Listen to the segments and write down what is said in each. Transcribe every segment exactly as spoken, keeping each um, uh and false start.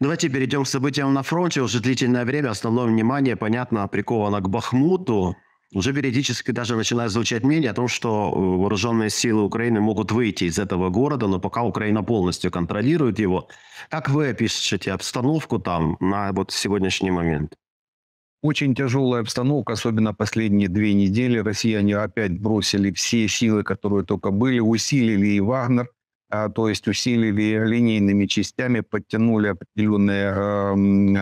Давайте перейдем к событиям на фронте. Уже длительное время основное внимание, понятно, приковано к Бахмуту. Уже периодически даже начинает звучать мнение о том, что вооруженные силы Украины могут выйти из этого города, но пока Украина полностью контролирует его. Как вы опишете обстановку там на вот сегодняшний момент? Очень тяжелая обстановка, особенно последние две недели. Россияне опять бросили все силы, которые только были, усилили и Вагнер, то есть усилили линейными частями, подтянули определенную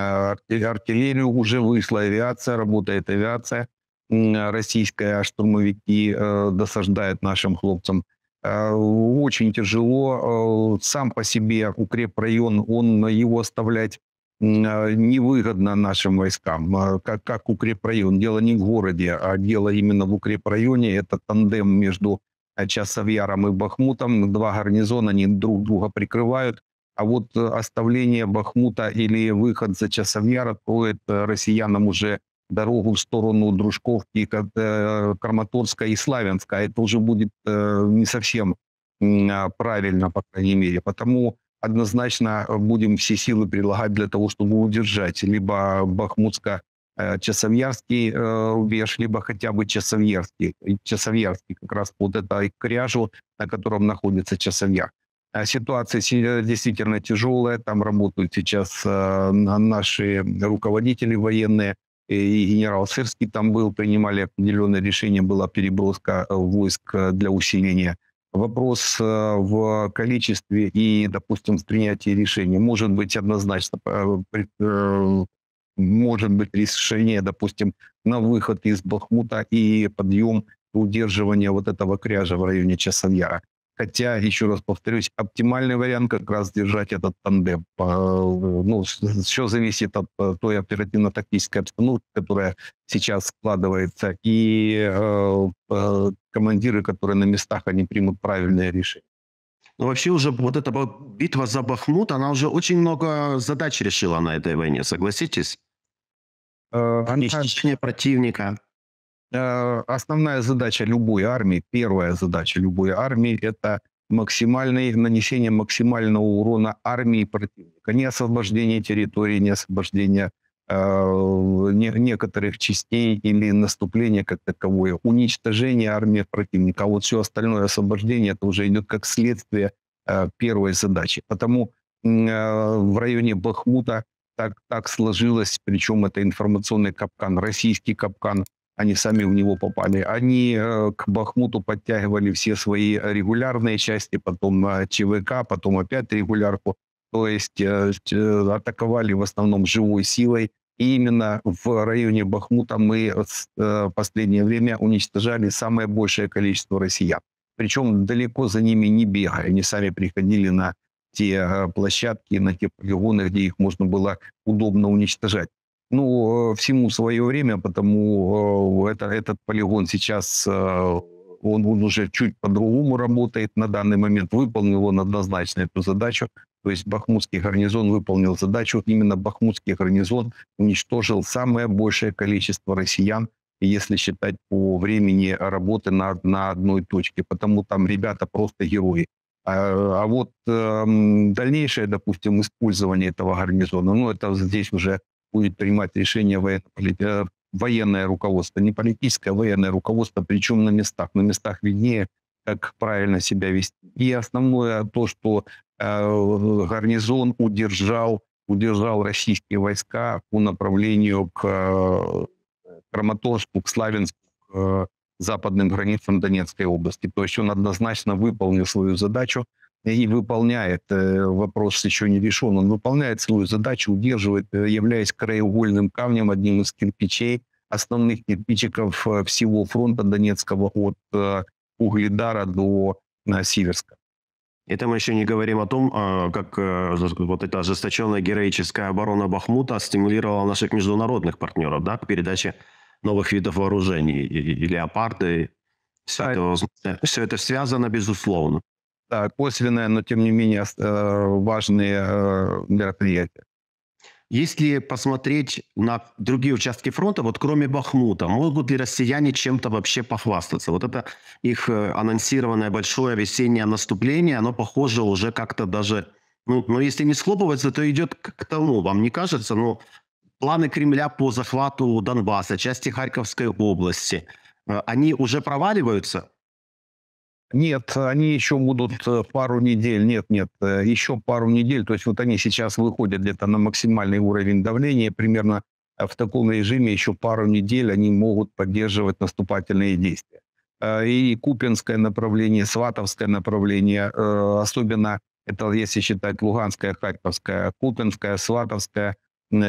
артиллерию, уже вышла авиация, работает авиация российская, штурмовики досаждают нашим хлопцам. Очень тяжело, сам по себе укрепрайон, он, его оставлять невыгодно нашим войскам, как, как укрепрайон. Дело не в городе, а дело именно в укрепрайоне. Это тандем между Часів Яром и Бахмутом. Два гарнизона, они друг друга прикрывают. А вот оставление Бахмута или выход за Часів Яр откроет россиянам уже дорогу в сторону Дружковки, Краматорска и Славянска. Это уже будет не совсем правильно, по крайней мере. Потому однозначно будем все силы прилагать для того, чтобы удержать либо Бахмутско-Часовьярский рубеж, либо хотя бы Часовьярский. Часовьярский как раз вот это кряжу, на котором находится Часів Яр. Ситуация действительно тяжелая. Там работают сейчас наши руководители военные. И генерал Сирский там был, принимали определенное решение, была переброска войск для усиления. Вопрос в количестве и, допустим, в принятии решений. Может быть, однозначно, может быть решение, допустим, на выход из Бахмута и подъем удерживания вот этого кряжа в районе Часів Яра. Хотя, еще раз повторюсь, оптимальный вариант как раз держать этот тандем. Ну, все зависит от той оперативно-тактической обстановки, которая сейчас складывается, и э, э, командиры, которые на местах, они примут правильное решение. Но вообще уже вот эта битва за Бахмут, она уже очень много задач решила на этой войне, согласитесь? Уничтожение противника. Основная задача любой армии, первая задача любой армии – это максимальное нанесение максимального урона армии противника. Не освобождение территории, не освобождение э, не, некоторых частей или наступление как таковое. Уничтожение армии противника. А вот все остальное освобождение – это уже идет как следствие э, первой задачи. Потому э, в районе Бахмута так, так сложилось, причем это информационный капкан, российский капкан. Они сами в него попали. Они к Бахмуту подтягивали все свои регулярные части, потом ЧВК, потом опять регулярку. То есть атаковали в основном живой силой. И именно в районе Бахмута мы в последнее время уничтожали самое большее количество россиян. Причем далеко за ними не бегая. Они сами приходили на те площадки, на те полигоны, где их можно было удобно уничтожать. Ну, всему свое время, потому это, этот полигон сейчас, он, он уже чуть по-другому работает на данный момент. Выполнил он однозначно эту задачу. То есть Бахмутский гарнизон выполнил задачу. Именно Бахмутский гарнизон уничтожил самое большее количество россиян, если считать по времени работы на, на одной точке. Потому там ребята просто герои. А, а вот э, дальнейшее, допустим, использование этого гарнизона, ну, это здесь уже будет принимать решение военно военное руководство, не политическое, а военное руководство, причем на местах. На местах виднее, как правильно себя вести. И основное то, что э, гарнизон удержал, удержал российские войска по направлению к э, Краматорску, к Славянску, к э, западным границам Донецкой области. То есть он однозначно выполнил свою задачу. И выполняет, вопрос еще не решен, он выполняет свою задачу, удерживает, являясь краеугольным камнем, одним из кирпичей, основных кирпичиков всего фронта Донецкого от Угледара до Сиверска. Это мы еще не говорим о том, как вот эта ожесточенная героическая оборона Бахмута стимулировала наших международных партнеров, да, к передаче новых видов вооружений, и «Леопарды». Все, а это, все это связано, безусловно. Да, косвенное, но тем не менее важные мероприятия. Если посмотреть на другие участки фронта, вот кроме Бахмута, могут ли россияне чем-то вообще похвастаться? Вот это их анонсированное большое весеннее наступление, оно, похоже, уже как-то даже Ну, но если не схлопывается, то идет к тому, вам не кажется, но планы Кремля по захвату Донбасса, части Харьковской области, они уже проваливаются? Нет, они еще будут пару недель, нет, нет, еще пару недель, то есть вот они сейчас выходят где-то на максимальный уровень давления, примерно в таком режиме еще пару недель они могут поддерживать наступательные действия. И Купинское направление, Сватовское направление, особенно это если считать Луганское, Харьковское, Купинское, Сватовское,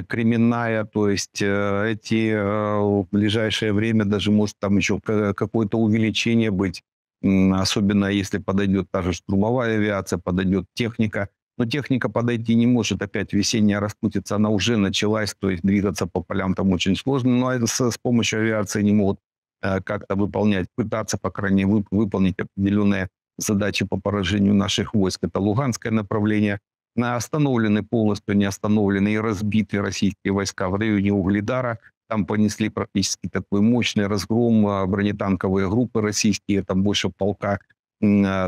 Кременная, то есть эти в ближайшее время даже может там еще какое-то увеличение быть, особенно если подойдет та же штурмовая авиация, подойдет техника. Но техника подойти не может, опять весенняя распутица, она уже началась, то есть двигаться по полям там очень сложно, но с, с помощью авиации не могут как-то выполнять, пытаться, по крайней мере, выполнить определенные задачи по поражению наших войск. Это Луганское направление. Остановлены полностью, не остановлены и разбиты российские войска в районе Угледара. Там понесли практически такой мощный разгром, бронетанковые группы российские, там больше полка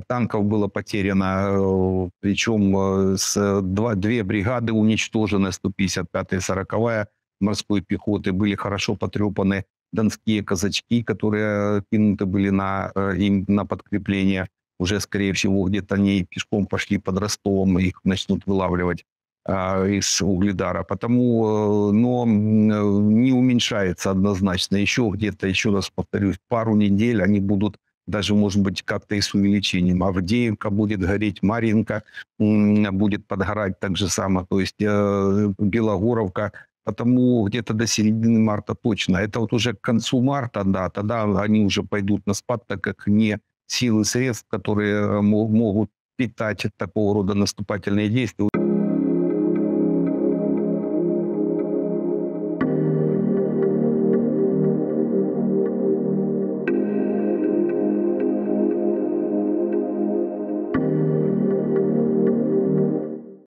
танков было потеряно, причем с два, две бригады уничтожены, сто пятьдесят пятая и сороковая морской пехоты, были хорошо потрепаны донские казачки, которые кинуты были на, им на подкрепление, уже, скорее всего, где-то они пешком пошли под Ростовом, их начнут вылавливать из Угледара, потому, но не уменьшается однозначно, еще где-то, еще раз повторюсь, пару недель они будут даже, может быть, как-то и с увеличением. Авдеевка будет гореть, Маринка будет подгорать так же само, то есть э, Белогоровка, потому где-то до середины марта точно. Это вот уже к концу марта, да, тогда они уже пойдут на спад, так как не силы средств, которые могут питать такого рода наступательные действия.